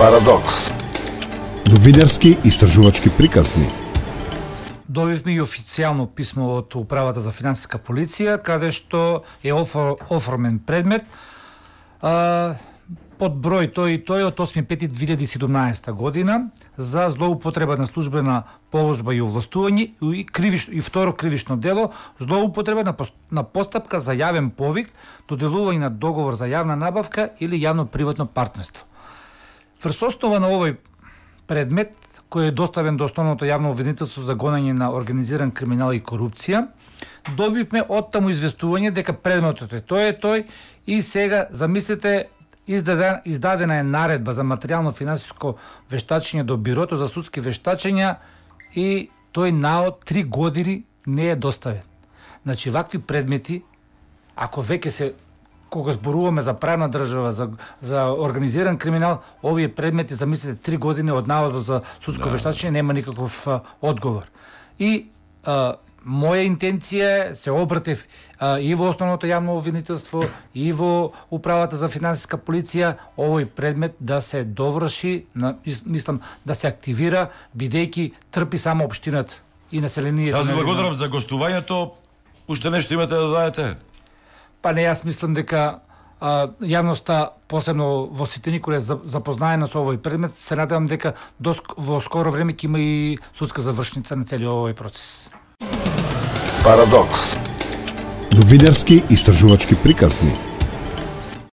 Парадокс. Довидерски истражувачки приказни. Добивме и официјално писмо од Управата за Финансиска полиција, каде што е оформен предмет под број тој и тој од 8.5.2017 година за злоупотреба на службена положба и овластување и второ кривишно дело злоупотреба на постапка за јавен повик, доделување на договор за јавна набавка или јавно-приватно партнерство. Врз основа на овој предмет, кој е доставен до Основното јавно обвинителство за гонење на организиран криминал и корупција, добивме оттаму известување дека предметот е тој и сега, замислете, издадена е наредба за материјално-финансиско вештачење до Бирото за судски вештачења и тој наод 3 години не е доставен. Значи, вакви предмети, ако веќе се, кога зборуваме за правна држава, за организиран криминал, овие предмети, замислете, 3 години од наодот за судско вештачење нема никаков одговор. И моја интенција е, се обратев и во Основното јавно обвинителство, и во Управата за Финансиска полиција, овој предмет да се доврши, мислам, да се активира, бидејќи трпи само општината и населението. Аз ви благодарам за гостувањето. Уште нешто имате да дадете? Па не, јас мислам дека јавноста, посебно во Свети Николе, запознаена со овој предмет. Се надевам дека во скоро време ќе има и судска завршница на целиот овој процес. Парадокс. Довидерски истражувачки приказни.